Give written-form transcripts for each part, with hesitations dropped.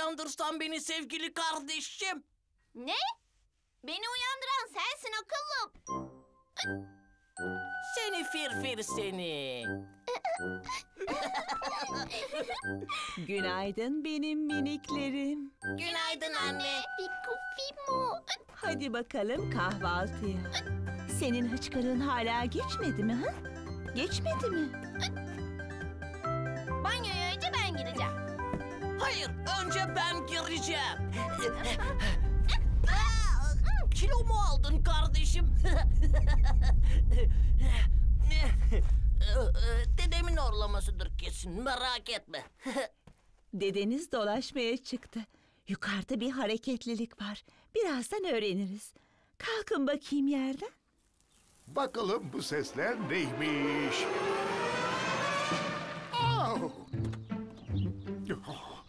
uyandırsan beni sevgili kardeşim. Ne? Beni uyandıran sensin akıllım. Seni firfir seni. Günaydın benim miniklerim. Günaydın anne. Hadi bakalım kahvaltıya. Senin hıçkırığın hala geçmedi mi? Ha? Geçmedi mi? Banyoya önce ben gireceğim. Hayır, önce ben gireceğim. Kilo mu aldın kardeşim? Dedemin horlamasıdır kesin, merak etme. Dedeniz dolaşmaya çıktı. Yukarıda bir hareketlilik var. Birazdan öğreniriz. Kalkın bakayım yerden. Bakalım bu sesler neymiş? Oh. Oh.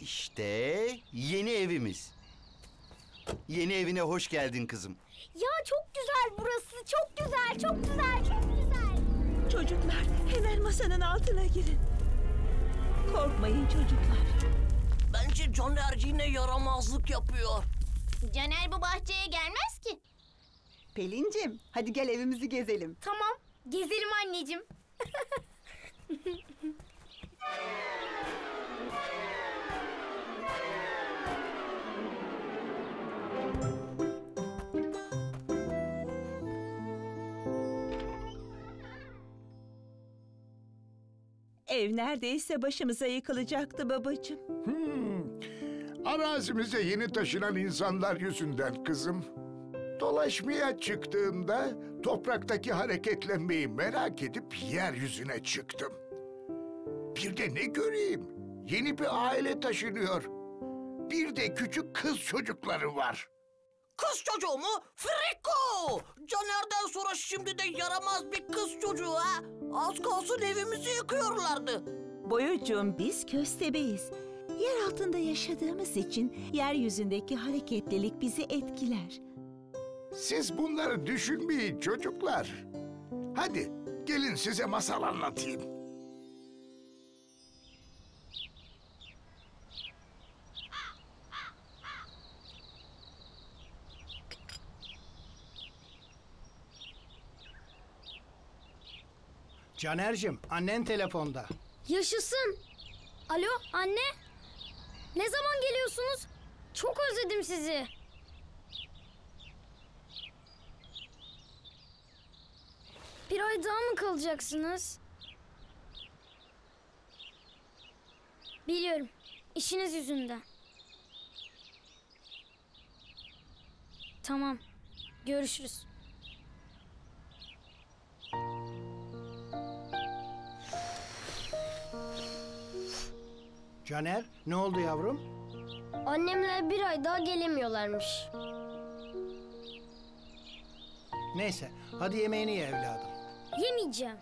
İşte yeni evimiz. Yeni evine hoş geldin kızım. Ya çok güzel burası, çok güzel, çok güzel, çok güzel. Çocuklar hemen masanın altına girin. Korkmayın çocuklar. Bence Caner yine yaramazlık yapıyor. Caner bu bahçeye gelmez ki. Pelin'cim hadi gel evimizi gezelim. Tamam, gezelim anneciğim. Ev neredeyse başımıza yıkılacaktı babacığım. Arazimize yeni taşınan insanlar yüzünden kızım. Dolaşmaya çıktığımda topraktaki hareketlenmeyi merak edip yeryüzüne çıktım. Bir de ne göreyim? Yeni bir aile taşınıyor. Bir de küçük kız çocukları var. Kız çocuğu mu? Freko! Caner'den sonra şimdi de yaramaz bir kız çocuğu ha? Az kalsın evimizi yıkıyorlardı. Boyocuğum biz köstebeyiz. Yer altında yaşadığımız için yeryüzündeki hareketlilik bizi etkiler. Siz bunları düşünmeyin çocuklar. Hadi gelin size masal anlatayım. Caner'cim, annen telefonda. Yaşasın. Alo, anne. Ne zaman geliyorsunuz? Çok özledim sizi. Bir ay daha mı kalacaksınız? Biliyorum, işiniz yüzünden. Tamam, görüşürüz. Caner, ne oldu yavrum? Annemler bir ay daha gelemiyorlarmış. Neyse, hadi yemeğini ye evladım. Yemeyeceğim.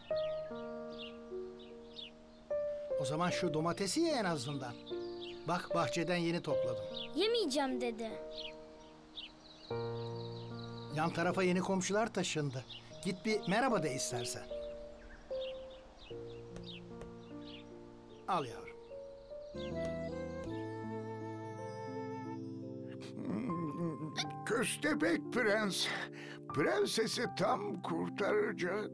O zaman şu domatesi ye en azından. Bak, bahçeden yeni topladım. Yemeyeceğim dedi. Yan tarafa yeni komşular taşındı. Git bir merhaba da istersen. Al yavrum. Köstebek prens, prensesi tam kurtaracakken...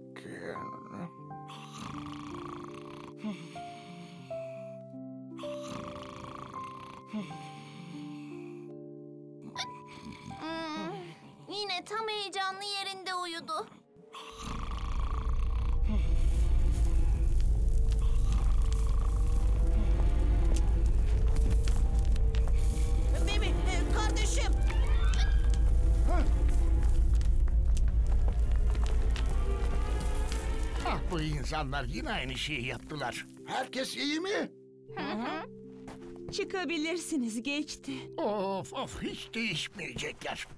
Yine tam heyecanlı yerinde uyudu. Bu insanlar yine aynı şeyi yaptılar. Herkes iyi mi? Hı. Çıkabilirsiniz, geçti. Of, hiç değişmeyecekler.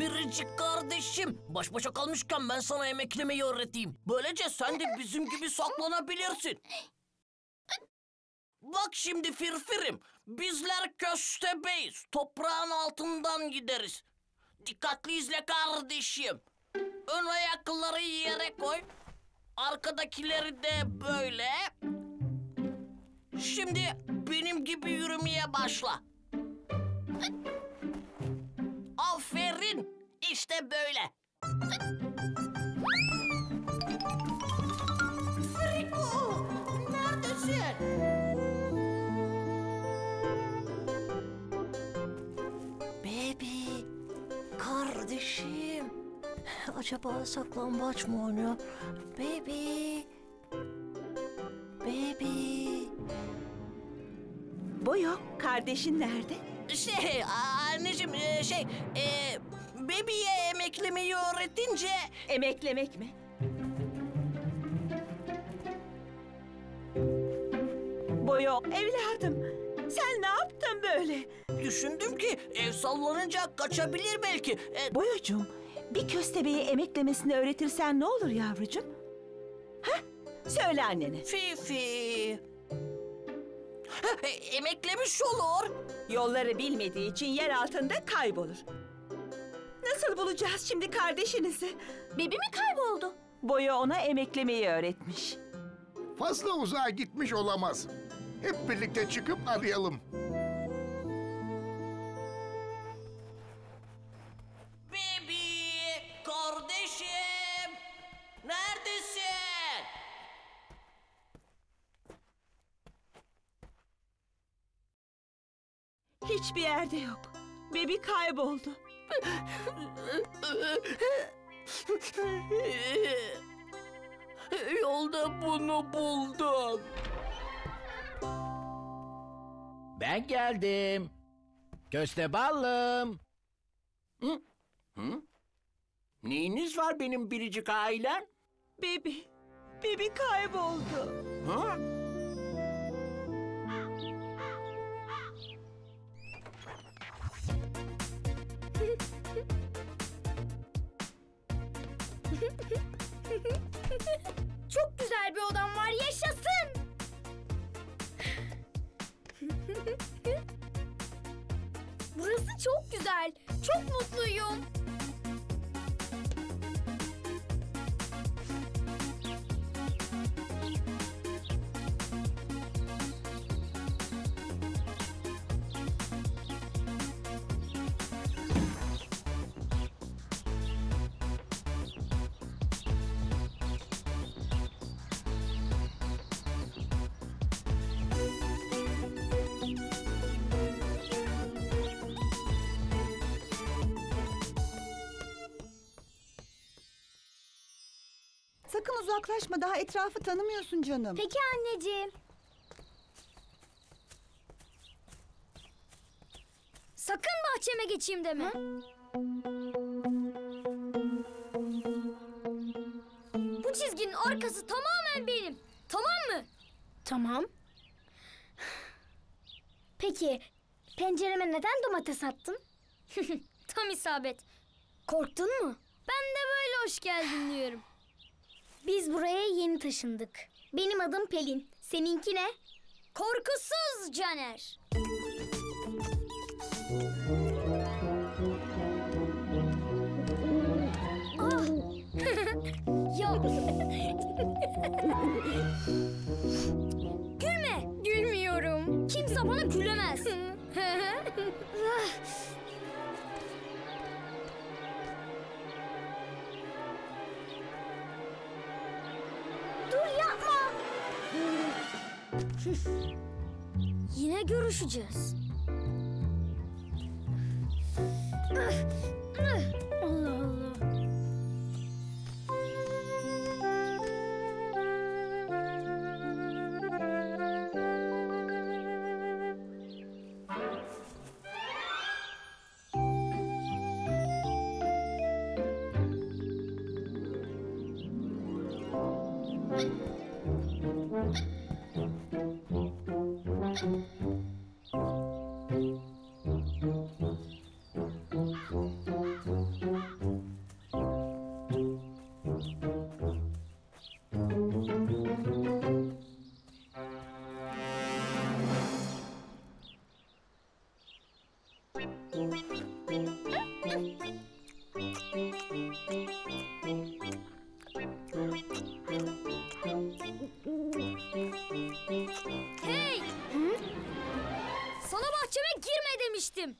Biricik kardeşim, baş başa kalmışken ben sana yemeklemeyi öğreteyim. Böylece sen de bizim gibi saklanabilirsin. Bak şimdi firfirim, bizler köstebeyiz. Toprağın altından gideriz. Dikkatli izle kardeşim. Ön ayakları yere koy. Arkadakileri de böyle. Şimdi benim gibi yürümeye başla. Aferin. İşte böyle. Freko, neredesin? Bebi, kardeşim. Acaba saklambaç mı oynuyor? Bebi. Bebi. Boyo, kardeşin nerede? Anneciğim, Bebi'ye emeklemeyi öğretince... Emeklemek mi? Boyo, evladım, sen ne yaptın böyle? Düşündüm ki ev sallanınca kaçabilir belki. Boyocuğum, bir köstebeği emeklemesini öğretirsen ne olur yavrucuğum? Hah, söyle annene. Fifi. Emeklemiş olur. Yolları bilmediği için yer altında kaybolur. Nasıl bulacağız şimdi kardeşinizi? Bebi mi kayboldu? Boyo ona emeklemeyi öğretmiş. Fazla uzağa gitmiş olamaz. Hep birlikte çıkıp arayalım. Bebi, kardeşim, neredesin? Hiçbir yerde yok. Bebi kayboldu. Yolda bunu buldum. Ben geldim. Kösteballım. Hı? Hı? Neyiniz var benim biricik ailem? Bebi kayboldu. Ha? Çok güzel bir odam var, yaşasın. Burası çok güzel, çok mutluyum. Sakın uzaklaşma, daha etrafı tanımıyorsun canım. Peki anneciğim. Sakın bahçeme geçeyim deme. Ha? Bu çizginin arkası tamamen benim. Tamam mı? Tamam. Peki pencereme neden domates attın? Tam isabet. Korktun mu? Ben de böyle hoş geldin diyorum. Biz buraya yeni taşındık. Benim adım Pelin. Seninki ne? Korkusuz Caner. Ah! Yok. Gülme. Gülmüyorum. Kimse bana gülemez. Yine görüşeceğiz. Allah Allah. Hey! Hı? Sana bahçeme girme demiştim.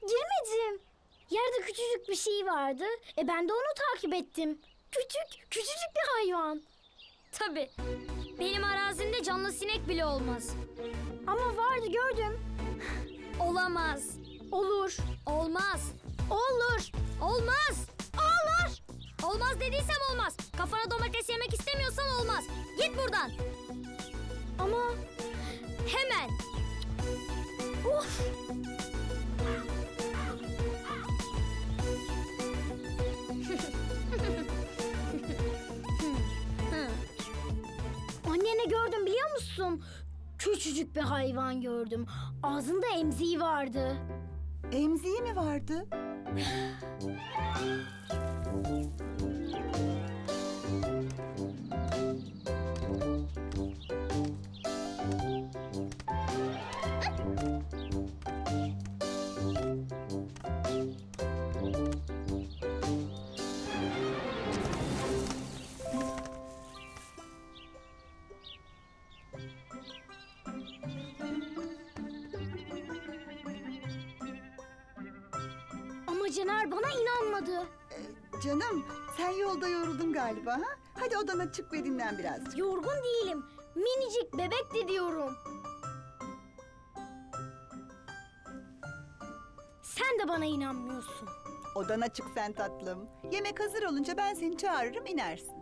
Girmedim. Yerde küçücük bir şey vardı. Ben de onu takip ettim. Küçücük bir hayvan. Tabii. Benim arazimde canlı sinek bile olmaz. Ama vardı, gördüm. Olamaz. Olur. Olmaz. Olur. Olmaz. Olur. Olmaz dediysem olmaz. Kafana domates yemek istemiyorsan olmaz. Git buradan. Ama... Hemen. Of. Annene gördüm biliyor musun? Küçücük bir hayvan gördüm. Ağzında emziği vardı. Emziği mi vardı? Caner bana inanmadı. Canım, sen yolda yoruldun galiba ha? Hadi odana çık ve dinlen birazcık. Yorgun değilim. Minicik bebek de diyorum. Sen de bana inanmıyorsun. Odana çık sen tatlım. Yemek hazır olunca ben seni çağırırım, inersin.